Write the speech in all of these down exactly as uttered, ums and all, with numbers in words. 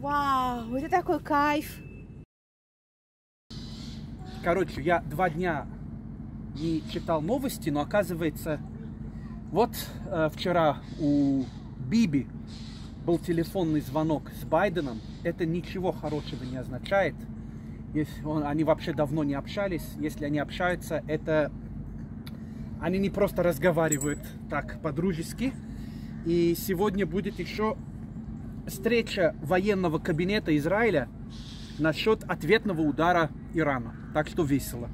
Вау, это такой кайф. Короче, я два дня не читал новости, но оказывается, вот э, вчера у Биби был телефонный звонок с Байденом. Это ничего хорошего не означает. Если он, они вообще давно не общались. Если они общаются, это они не просто разговаривают так по-дружески. И сегодня будет еще встреча военного кабинета Израиля насчет ответного удара Ирана. Так что весело.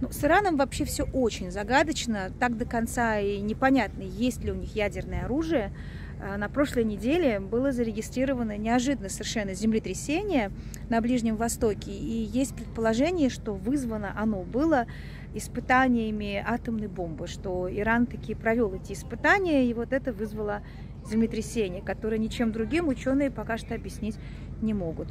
Ну, с Ираном вообще все очень загадочно. Так до конца и непонятно, есть ли у них ядерное оружие. На прошлой неделе было зарегистрировано неожиданно совершенно землетрясение на Ближнем Востоке. И есть предположение, что вызвано оно было испытаниями атомной бомбы, что Иран таки провел эти испытания, и вот это вызвало землетрясение, которое ничем другим ученые пока что объяснить не могут.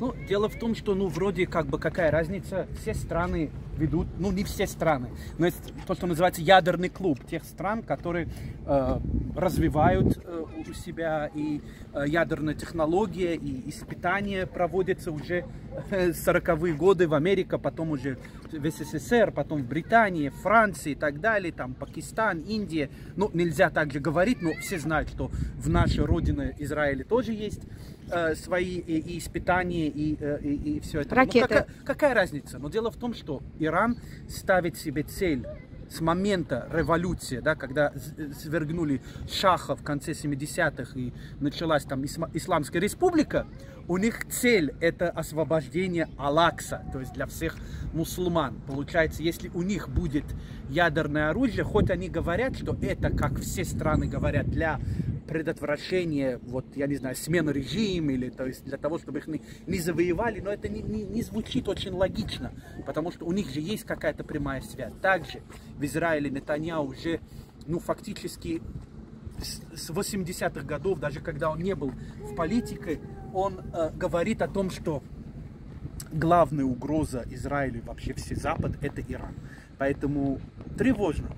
Ну, дело в том, что, ну, вроде, как бы, какая разница, все страны ведут, ну, не все страны, но это то, что называется ядерный клуб тех стран, которые э, развивают э, у себя и э, ядерная технология, и испытания проводятся уже сороковые годы в Америке, потом уже в СССР, потом в Британии, Франции и так далее, там Пакистан, Индия. Ну, нельзя также говорить, но все знают, что в нашей родине Израиле тоже есть э, свои и, и испытания, и, и, и все это. Ракеты. Ну, какая, какая разница? Но дело в том, что Иран ставит себе цель с момента революции, да, когда свергнули Шаха в конце семидесятых и началась там Исламская республика, у них цель это освобождение Алакса, то есть для всех мусульман. Получается, если у них будет ядерное оружие, хоть они говорят, что это, как все страны говорят, для предотвращения, вот, я не знаю, смены режима, или, то есть, для того, чтобы их не, не завоевали, но это не, не, не звучит очень логично, потому что у них же есть какая-то прямая связь. Также в Израиле Нетаньяху уже, ну, фактически с восьмидесятых годов, даже когда он не был в политике, он э, говорит о том, что главная угроза Израилю, вообще все Запад, это Иран. Поэтому тревожно.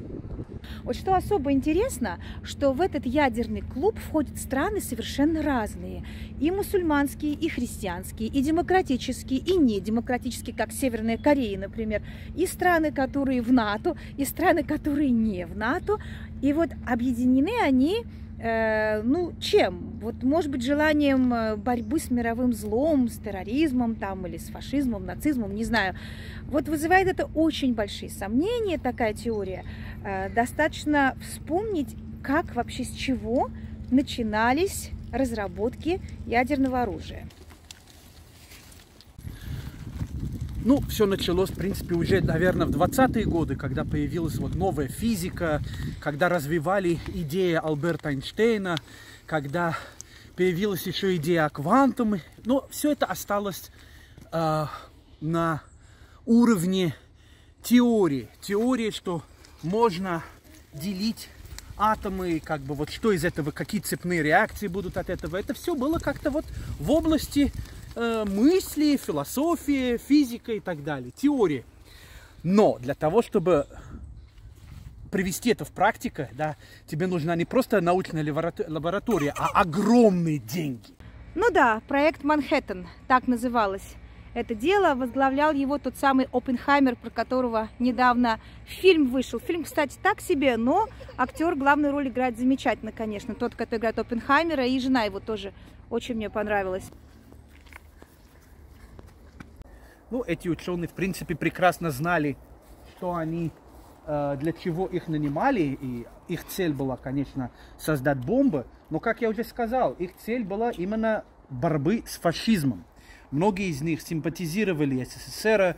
Вот что особо интересно, что в этот ядерный клуб входят страны совершенно разные. И мусульманские, и христианские, и демократические, и недемократические, как Северная Корея, например. И страны, которые в НАТО, и страны, которые не в НАТО. И вот объединены они... Ну, чем? Вот, может быть, желанием борьбы с мировым злом, с терроризмом там, или с фашизмом, нацизмом, не знаю. Вот вызывает это очень большие сомнения, такая теория. Достаточно вспомнить, как вообще, с чего начинались разработки ядерного оружия. Ну, все началось, в принципе, уже, наверное, в двадцатые годы, когда появилась вот новая физика, когда развивали идеи Альберта Эйнштейна, когда появилась еще идея о квантуме. Но все это осталось э, на уровне теории. Теории, что можно делить атомы, как бы вот что из этого, какие цепные реакции будут от этого. Это все было как-то вот в области... мысли, философии, физика и так далее, теории. Но для того, чтобы привести это в практику, да, тебе нужна не просто научная лаборатория, а огромные деньги. Ну да, проект «Манхэттен», так называлось это дело, возглавлял его тот самый Оппенгеймер, про которого недавно фильм вышел. Фильм, кстати, так себе, но актер главную роль играет замечательно, конечно, тот, который играет Оппенгеймера, и жена его тоже очень мне понравилась. Ну, эти ученые, в принципе, прекрасно знали, что они, для чего их нанимали, и их цель была, конечно, создать бомбы, но, как я уже сказал, их цель была именно борьбы с фашизмом. Многие из них симпатизировали СССР,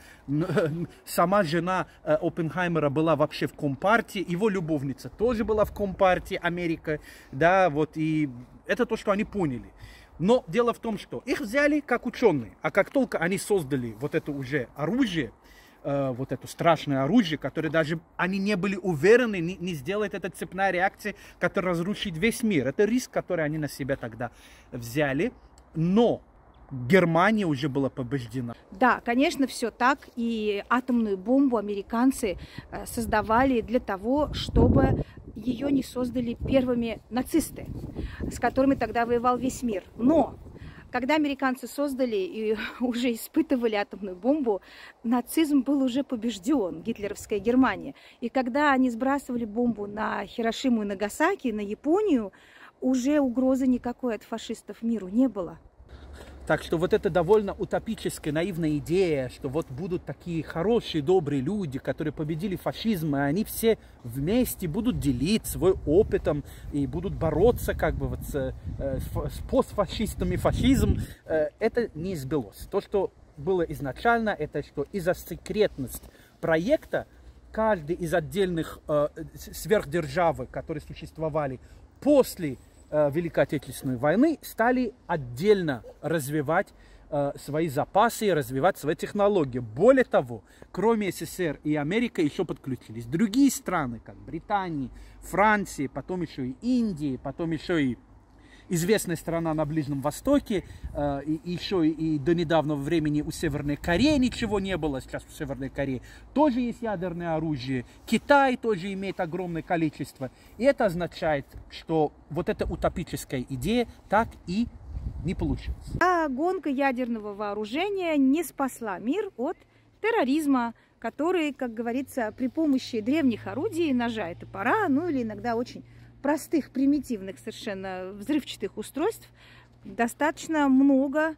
сама жена Оппенгеймера была вообще в Компартии, его любовница тоже была в Компартии Америка, да, вот, и это то, что они поняли. Но дело в том, что их взяли как ученые, а как только они создали вот это уже оружие, э, вот это страшное оружие, которое даже они не были уверены, не, не сделает эта цепная реакция, которая разрушит весь мир. Это риск, который они на себя тогда взяли, но Германия уже была побеждена. Да, конечно, все так. И атомную бомбу американцы создавали для того, чтобы ее не создали первыми нацисты, с которыми тогда воевал весь мир. Но когда американцы создали и уже испытывали атомную бомбу, нацизм был уже побежден, гитлеровская Германия. И когда они сбрасывали бомбу на Хиросиму и Нагасаки, на Японию, уже угрозы никакой от фашистов миру не было. Так что вот эта довольно утопическая, наивная идея, что вот будут такие хорошие, добрые люди, которые победили фашизм, и они все вместе будут делить свой опытом и будут бороться как бы вот с, с постфашистами, фашизм, это не сбылось. То, что было изначально, это что из-за секретности проекта каждый из отдельных сверхдержавы, которые существовали после Великой Отечественной войны, стали отдельно развивать э, свои запасы и развивать свои технологии. Более того, кроме СССР и Америка еще подключились другие страны, как Британия, Франция, потом еще и Индия, потом еще и известная страна на Ближнем Востоке, э, и еще и до недавнего времени у Северной Кореи ничего не было, сейчас у Северной Кореи тоже есть ядерное оружие, Китай тоже имеет огромное количество, и это означает, что вот эта утопическая идея так и не получилась. А гонка ядерного вооружения не спасла мир от терроризма, который, как говорится, при помощи древних орудий, ножа и топора, ну или иногда очень простых, примитивных совершенно взрывчатых устройств, достаточно много,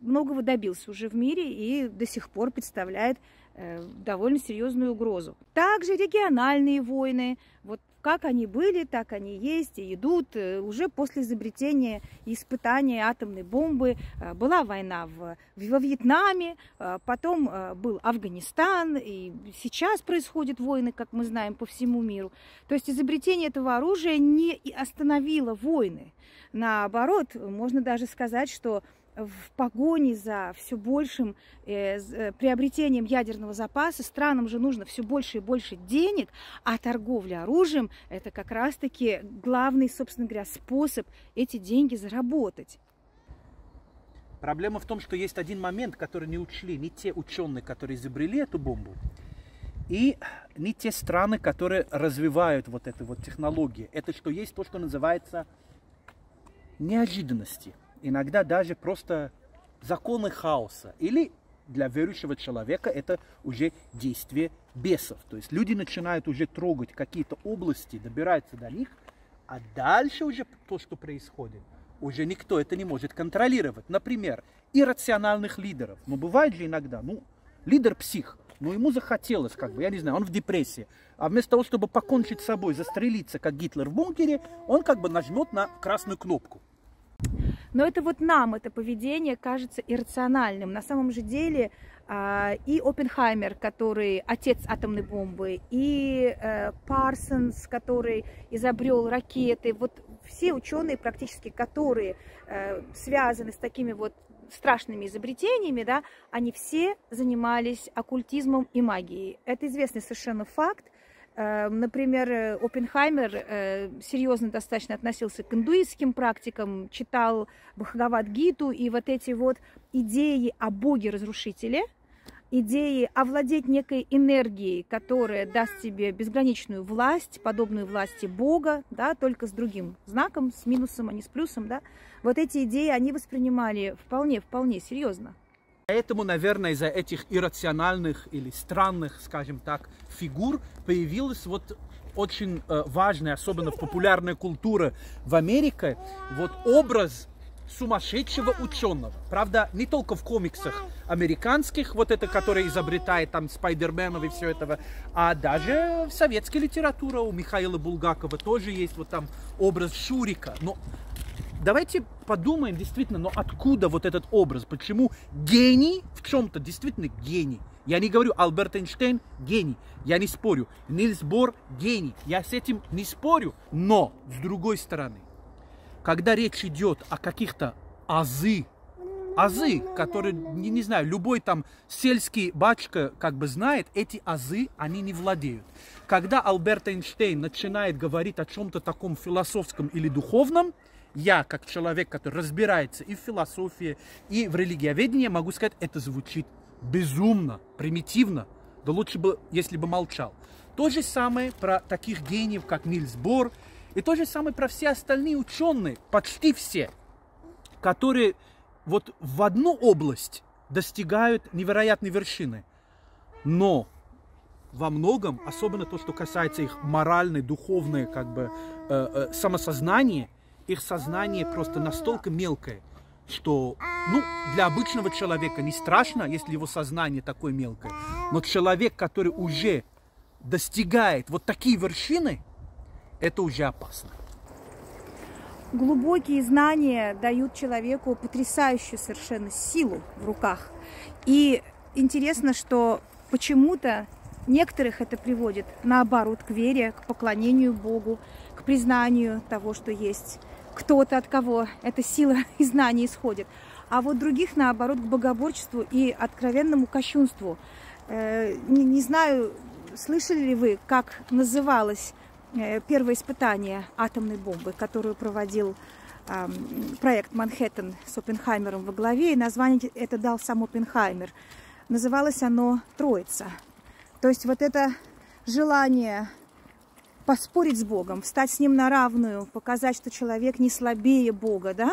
многого добился уже в мире и до сих пор представляет э, довольно серьезную угрозу. Также региональные войны, вот как они были, так они есть и идут. Уже после изобретения и испытания атомной бомбы была война в, во Вьетнаме, потом был Афганистан, и сейчас происходят войны, как мы знаем, по всему миру. То есть изобретение этого оружия не остановило войны. Наоборот, можно даже сказать, что в погоне за все большим э, приобретением ядерного запаса странам же нужно все больше и больше денег, а торговля оружием – это как раз-таки главный, собственно говоря, способ эти деньги заработать. Проблема в том, что есть один момент, который не учли ни те ученые, которые изобрели эту бомбу, и не те страны, которые развивают вот эту вот технологию. Это что есть то, что называется неожиданности. Иногда даже просто законы хаоса. Или для верующего человека это уже действие бесов. То есть люди начинают уже трогать какие-то области, добираются до них, а дальше уже то, что происходит, уже никто это не может контролировать. Например, иррациональных лидеров. Но бывает же иногда, ну, лидер псих, но ему захотелось, как бы, я не знаю, он в депрессии. А вместо того, чтобы покончить с собой, застрелиться, как Гитлер в бункере, он как бы нажмет на красную кнопку. Но это вот нам это поведение кажется иррациональным. На самом же деле и Оппенгеймер, который отец атомной бомбы, и Парсонс, который изобрел ракеты, вот все ученые практически, которые связаны с такими вот страшными изобретениями, да, они все занимались оккультизмом и магией. Это известный совершенно факт. Например, Оппенгеймер серьезно достаточно относился к индуистским практикам, читал Бхагавад-гиту, и вот эти вот идеи о боге-разрушителе, идеи овладеть некой энергией, которая даст тебе безграничную власть, подобную власти бога, да, только с другим знаком, с минусом, а не с плюсом, да, вот эти идеи они воспринимали вполне-вполне серьезно. Поэтому, наверное, из-за этих иррациональных или странных, скажем так, фигур появилась вот очень важная, особенно в популярной культуре в Америке, вот образ сумасшедшего ученого. Правда, не только в комиксах американских, вот это, который изобретает там Спайдер-Мэнов и все этого, а даже в советской литературе у Михаила Булгакова тоже есть вот там образ Шурика. Но давайте подумаем действительно, но откуда вот этот образ? Почему гений в чем-то действительно гений? Я не говорю, Альберт Эйнштейн гений, я не спорю. Нильс Бор гений, я с этим не спорю. Но, с другой стороны, когда речь идет о каких-то азы, азы, которые, не, не знаю, любой там сельский бачка как бы знает, эти азы они не владеют. Когда Альберт Эйнштейн начинает говорить о чем-то таком философском или духовном, я, как человек, который разбирается и в философии, и в религиоведении, могу сказать, это звучит безумно, примитивно. Да лучше бы, если бы молчал. То же самое про таких гениев, как Нильс Бор, и то же самое про все остальные ученые, почти все, которые вот в одну область достигают невероятной вершины. Но во многом, особенно то, что касается их моральной, духовной, как бы, э, э, самосознания, их сознание просто настолько мелкое, что, ну, для обычного человека не страшно, если его сознание такое мелкое. Но человек, который уже достигает вот такие вершины, это уже опасно. Глубокие знания дают человеку потрясающую совершенно силу в руках. И интересно, что почему-то некоторых это приводит, наоборот, к вере, к поклонению Богу, к признанию того, что есть кто-то, от кого эта сила и знание исходит. А вот других, наоборот, к богоборчеству и откровенному кощунству. Не, не знаю, слышали ли вы, как называлось первое испытание атомной бомбы, которую проводил проект «Манхэттен» с Оппенгеймером во главе, и название это дал сам Оппенгеймер. Называлось оно «Троица». То есть вот это желание поспорить с Богом, встать с Ним на равную, показать, что человек не слабее Бога, да?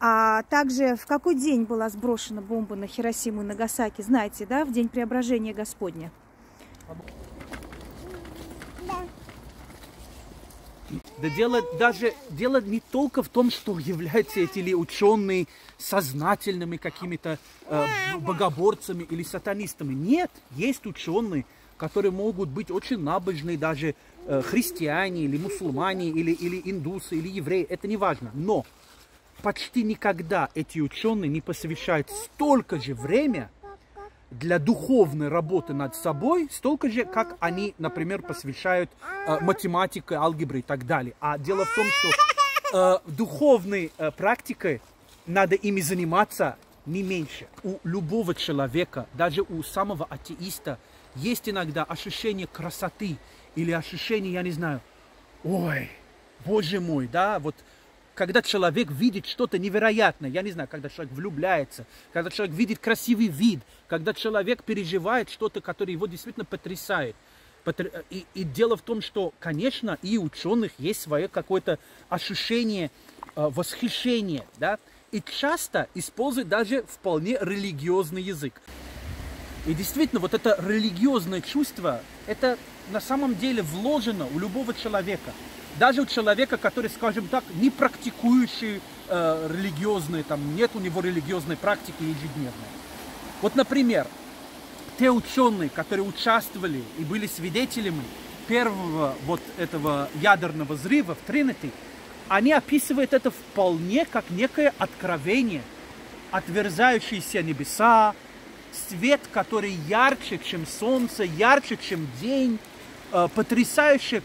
А также в какой день была сброшена бомба на Хиросиму и Нагасаки, знаете, да? В день Преображения Господня. Да дело даже дело не только в том, что являются эти ли ученые сознательными какими-то э, богоборцами или сатанистами. Нет, есть ученые, которые могут быть очень набожные, даже э, христиане или мусульмане, или, или индусы, или евреи. Это не важно. Но почти никогда эти ученые не посвящают столько же время для духовной работы над собой, столько же, как они, например, посвящают э, математике, алгебре и так далее. А дело в том, что э, духовной э, практикой надо ими заниматься не меньше. У любого человека, даже у самого атеиста, есть иногда ощущение красоты или ощущение, я не знаю, ой, боже мой, да, вот... Когда человек видит что-то невероятное, я не знаю, когда человек влюбляется, когда человек видит красивый вид, когда человек переживает что-то, которое его действительно потрясает. И, и дело в том, что, конечно, и у ученых есть свое какое-то ощущение, э, восхищение, да, и часто используют даже вполне религиозный язык. И действительно, вот это религиозное чувство, это на самом деле вложено у любого человека. Даже у человека, который, скажем так, не практикующий э, религиозные, там, нет у него религиозной практики ежедневной. Вот, например, те ученые, которые участвовали и были свидетелями первого вот этого ядерного взрыва в Тринити, они описывают это вполне как некое откровение, отверзающиеся небеса, свет, который ярче, чем солнце, ярче, чем день. Потрясающая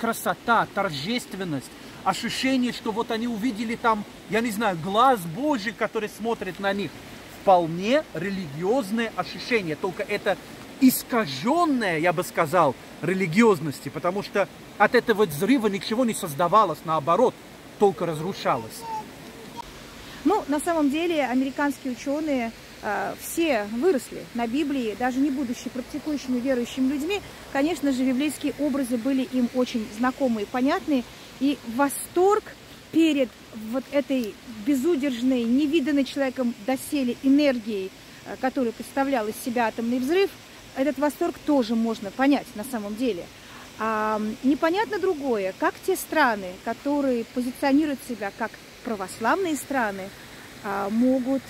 красота, торжественность, ощущение, что вот они увидели там, я не знаю, глаз Божий, который смотрит на них. Вполне религиозное ощущение, только это искаженное, я бы сказал, религиозности, потому что от этого взрыва ничего не создавалось, наоборот, только разрушалось. Ну, на самом деле, американские ученые... все выросли на Библии, даже не будучи практикующими верующими людьми. Конечно же, библейские образы были им очень знакомы и понятны. И восторг перед вот этой безудержной, невиданной человеком доселе энергией, которую представлял из себя атомный взрыв, этот восторг тоже можно понять на самом деле. А непонятно другое, как те страны, которые позиционируют себя как православные страны, могут...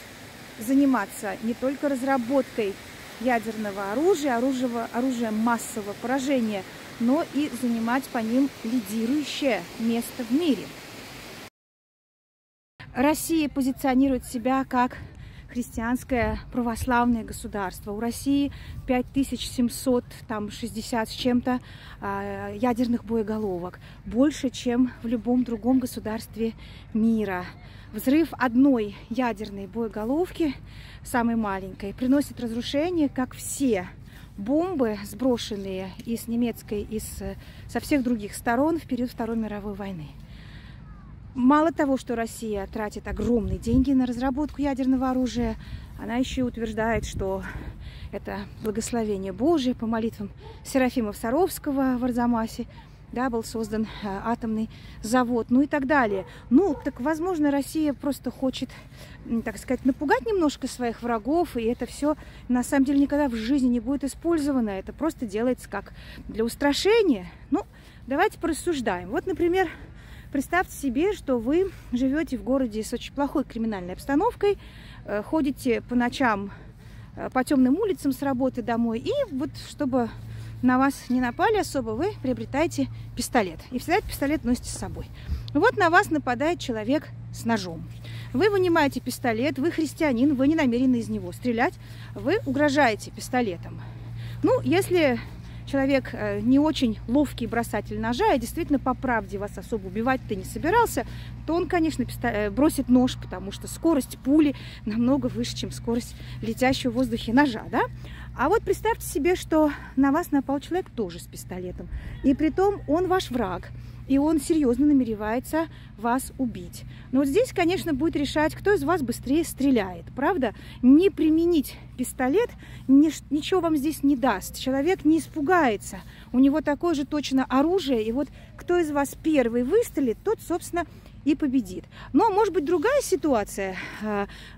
заниматься не только разработкой ядерного оружия, оружия, оружия массового поражения, но и занимать по ним лидирующее место в мире. Россия позиционирует себя как христианское православное государство. У России пять тысяч семьсот шестьдесят с чем-то ядерных боеголовок. Больше, чем в любом другом государстве мира. Взрыв одной ядерной боеголовки, самой маленькой, приносит разрушение, как все бомбы, сброшенные и с немецкой, и с, со всех других сторон в период Второй мировой войны. Мало того, что Россия тратит огромные деньги на разработку ядерного оружия, она еще утверждает, что это благословение Божие по молитвам Серафима Саровского в Арзамасе, да, был создан атомный завод, ну и так далее. Ну, так, возможно, Россия просто хочет, так сказать, напугать немножко своих врагов, и это все, на самом деле, никогда в жизни не будет использовано. Это просто делается как для устрашения. Ну, давайте порассуждаем. Вот, например, представьте себе, что вы живете в городе с очень плохой криминальной обстановкой, ходите по ночам по темным улицам с работы домой, и вот, чтобы на вас не напали особо, вы приобретаете пистолет. И всегда этот пистолет носите с собой. Вот на вас нападает человек с ножом. Вы вынимаете пистолет, вы христианин, вы не намерены из него стрелять, вы угрожаете пистолетом. Ну, если человек не очень ловкий бросатель ножа, и действительно, по правде, вас особо убивать-то не собирался, то он, конечно, бросит нож, потому что скорость пули намного выше, чем скорость летящего в воздухе ножа, да? А вот представьте себе, что на вас напал человек тоже с пистолетом, и притом он ваш враг, и он серьезно намеревается вас убить. Но вот здесь, конечно, будет решать, кто из вас быстрее стреляет, правда? Не применить пистолет ничего вам здесь не даст. Человек не испугается, у него такое же точно оружие, и вот кто из вас первый выстрелит, тот, собственно, и победит. Но может быть другая ситуация.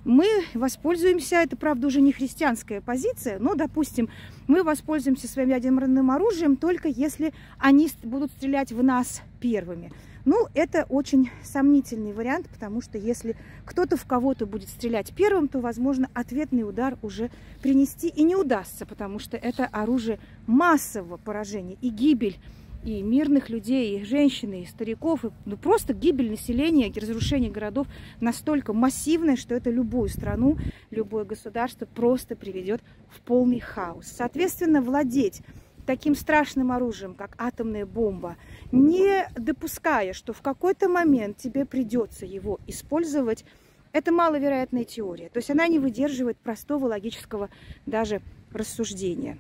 Мы воспользуемся, это, правда, уже не христианская позиция, но, допустим, мы воспользуемся своим ядерным оружием только если они будут стрелять в нас первыми. Ну, это очень сомнительный вариант, потому что если кто-то в кого-то будет стрелять первым, то, возможно, ответный удар уже принести и не удастся, потому что это оружие массового поражения и гибель и мирных людей, и женщин, и стариков, и, ну, просто гибель населения, и разрушение городов настолько массивное, что это любую страну, любое государство просто приведет в полный хаос. Соответственно, владеть таким страшным оружием, как атомная бомба, не допуская, что в какой-то момент тебе придется его использовать, это маловероятная теория. То есть она не выдерживает простого логического даже рассуждения.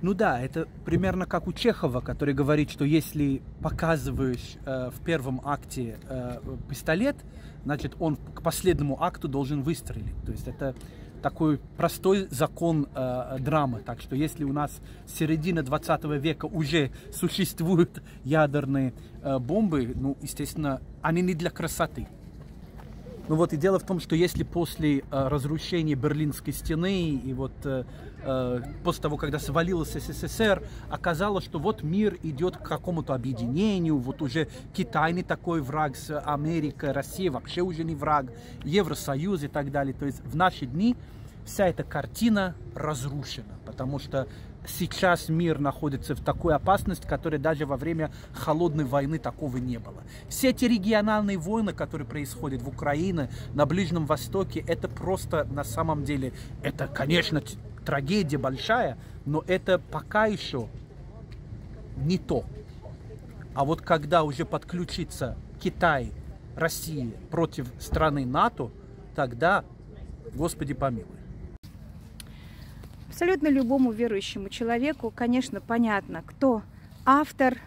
Ну да, это примерно как у Чехова, который говорит, что если показываешь э, в первом акте э, пистолет, значит, он к последнему акту должен выстрелить. То есть это такой простой закон э, драмы. Так что если у нас с середины двадцатого века уже существуют ядерные э, бомбы, ну, естественно, они не для красоты. Ну вот и дело в том, что если после э, разрушения Берлинской стены и вот э, э, после того, когда свалился СССР, оказалось, что вот мир идет к какому-то объединению, вот уже Китай не такой враг с Америкой, Россия вообще уже не враг, Евросоюз и так далее. То есть в наши дни вся эта картина разрушена, потому что сейчас мир находится в такой опасности, которой даже во время холодной войны такого не было. Все эти региональные войны, которые происходят в Украине, на Ближнем Востоке, это просто на самом деле, это, конечно, трагедия большая, но это пока еще не то. А вот когда уже подключится Китай, Россия против страны НАТО, тогда, Господи помилуй. Абсолютно любому верующему человеку, конечно, понятно, кто автор,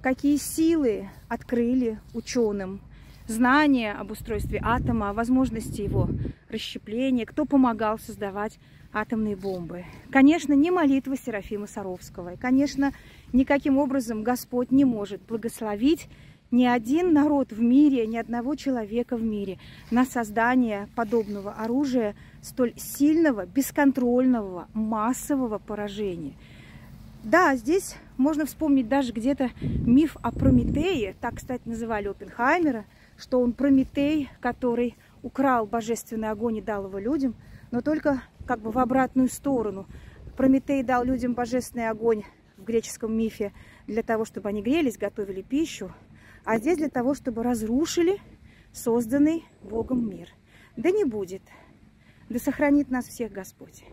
какие силы открыли ученым, знания об устройстве атома, о возможности его расщепления, кто помогал создавать атомные бомбы. Конечно, не молитва Серафима Саровского. И, конечно, никаким образом Господь не может благословить ни один народ в мире, ни одного человека в мире на создание подобного оружия, столь сильного, бесконтрольного, массового поражения. Да, здесь можно вспомнить даже где-то миф о Прометее, так, кстати, называли Оппенгеймера, что он Прометей, который украл божественный огонь и дал его людям, но только как бы в обратную сторону. Прометей дал людям божественный огонь в греческом мифе для того, чтобы они грелись, готовили пищу, а здесь для того, чтобы разрушили созданный Богом мир. Да не будет. Да сохранит нас всех Господь.